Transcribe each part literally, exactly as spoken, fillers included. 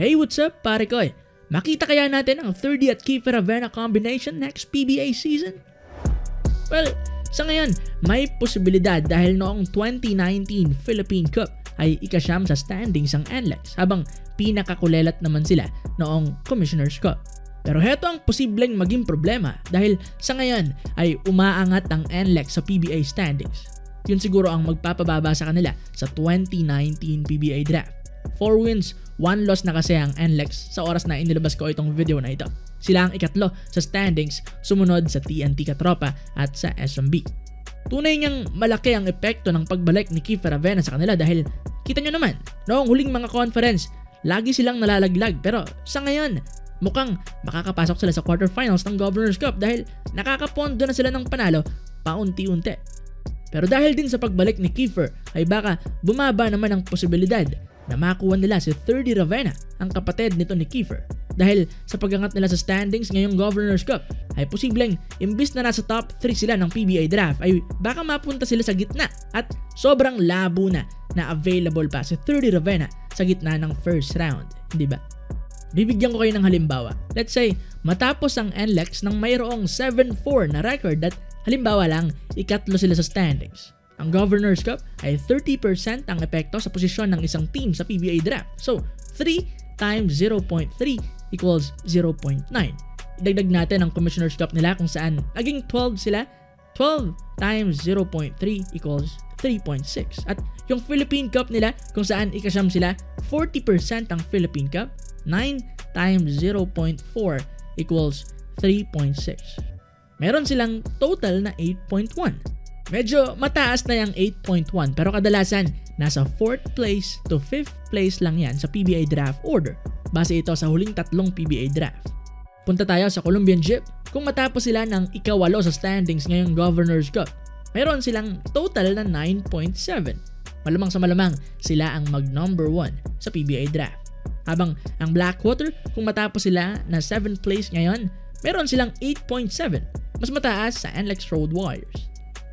Hey, what's up pare ko eh? Makita kaya natin ang Thirdy at Kiefer Ravena combination next P B A season? Well, sa ngayon, may posibilidad dahil noong twenty nineteen Philippine Cup ay ikasyam sa standings ang N L E X habang pinakakulelat naman sila noong Commissioner's Cup. Pero heto ang posibleng maging problema dahil sa ngayon ay umaangat ang N L E X sa P B A standings. Yun siguro ang magpapababa sa kanila sa twenty nineteen P B A draft. four wins, one loss na kasi ang N L E X sa oras na inilabas ko itong video na ito. Sila ang ikatlo sa standings, sumunod sa T N T Katropa at sa S and B. Tunay ngang malaki ang epekto ng pagbalik ni Kiefer Ravena sa kanila dahil kita nyo naman, noong huling mga conference, lagi silang nalalaglag pero sa ngayon, mukhang makakapasok sila sa quarterfinals ng Governor's Cup dahil nakakapondo na sila ng panalo paunti-unti. Pero dahil din sa pagbalik ni Kiefer ay baka bumaba naman ang posibilidad na makuha nila si Thirdy Ravena, ang kapatid nito ni Kiefer. Dahil sa pagangat nila sa standings ngayong Governor's Cup ay posibleng imbis na nasa top three sila ng P B A draft ay baka mapunta sila sa gitna at sobrang labo na na available pa si Thirdy Ravena sa gitna ng first round, di ba? Bibigyan ko kayo ng halimbawa. Let's say matapos ang N L E X ng mayroong seven four na record at halimbawa lang ikatlo sila sa standings. Ang Governor's Cup ay thirty percent ang epekto sa posisyon ng isang team sa P B A draft. So, three times zero point three equals zero point nine. Idagdag natin ang Commissioner's Cup nila kung saan naging twelve sila. twelve times zero point three equals three point six. At yung Philippine Cup nila kung saan ikasyam sila, forty percent ang Philippine Cup. nine times zero point four equals three point six. Meron silang total na eight point one. Medyo mataas na yung eight point one pero kadalasan nasa fourth place to fifth place lang yan sa P B A draft order base ito sa huling tatlong P B A draft. Punta tayo sa Colombian Jeep kung matapos sila ng ikawalo sa standings ngayong Governor's Cup. Meron silang total na nine point seven. Malamang sa malamang sila ang mag number one sa P B A draft. Habang ang Blackwater kung matapos sila na seventh place ngayon, meron silang eight point seven. Mas mataas sa N L E X Road Warriors.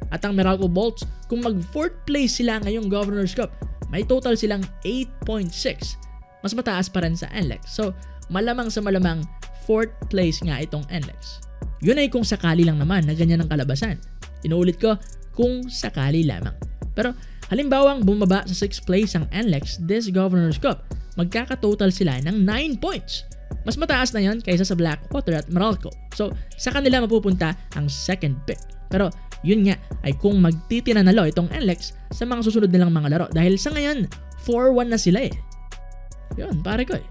At ang Meralco Bolts, kung mag fourth place sila ngayong Governor's Cup, may total silang eight point six. Mas mataas pa rin sa N L E X. So, malamang sa malamang fourth place nga itong N L E X. Yun ay kung sakali lang naman na ganyan ang kalabasan. Inuulit ko, kung sakali lamang. Pero halimbawang bumaba sa sixth place ang N L E X this Governor's Cup, magkakatotal sila ng nine points. Mas mataas na yun kaysa sa Blackwater at Meralco. So, sa kanila mapupunta ang second pick. Pero yun nga ay kung magtitinanalo itong N L E X sa mga susunod nilang mga laro dahil sa ngayon four one na sila eh. Yun pare ko eh.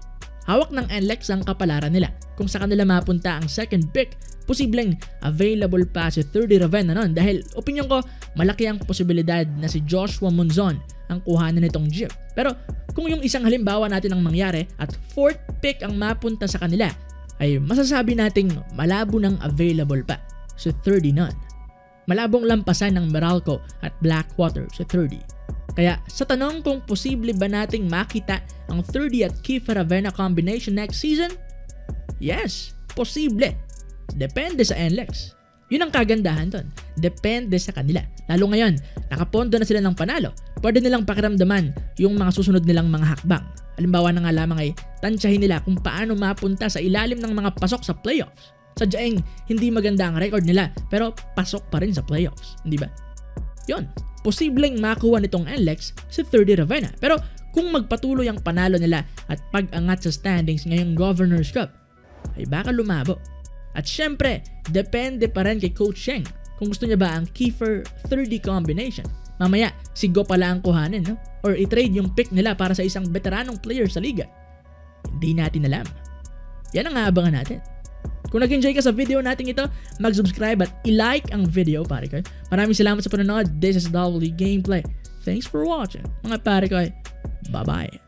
Hawak ng N L E X ang kapalaran nila. Kung sa kanila mapunta ang second pick, posibleng available pa si Thirdy Ravena nun dahil opinyon ko malaki ang posibilidad na si Joshua Monzon ang kuhanan nitong jeep. Pero kung yung isang halimbawa natin ang mangyari at fourth pick ang mapunta sa kanila ay masasabi nating malabo ng available pa si Thirdy nun. Malabong lampasan ng Meralco at Blackwater sa Thirdy. Kaya sa tanong kung posible ba nating makita ang Thirdy at Kiefer Ravena combination next season? Yes, posible. Depende sa N L E X. Yun ang kagandahan ton. Depende sa kanila. Lalo ngayon, nakapondo na sila ng panalo. Pwede nilang pakiramdaman yung mga susunod nilang mga hakbang. Halimbawa na nga lamang ay tansyahin nila kung paano mapunta sa ilalim ng mga pasok sa playoffs. Sadyaing hindi maganda ang record nila pero pasok pa rin sa playoffs, hindi ba? Yun, posibleng makuha nitong N L E X si Thirdy Ravena pero kung magpatuloy ang panalo nila at pag-angat sa standings ngayong Governor's Cup ay baka lumabo. At syempre, depende pa rin kay Coach Scheng kung gusto niya ba ang Kiefer-Thirdy combination. Mamaya, si Go pala ang kuhanin, no? Or i-trade yung pick nila para sa isang veteranong player sa liga. Hindi natin alam. Yan ang aabangan natin. Kung nag-enjoy ka sa video natin ito, mag-subscribe at i-like ang video pare ko. Maraming salamat sa panonood. This is W Gameplay. Thanks for watching. Mga pare ko, bye-bye.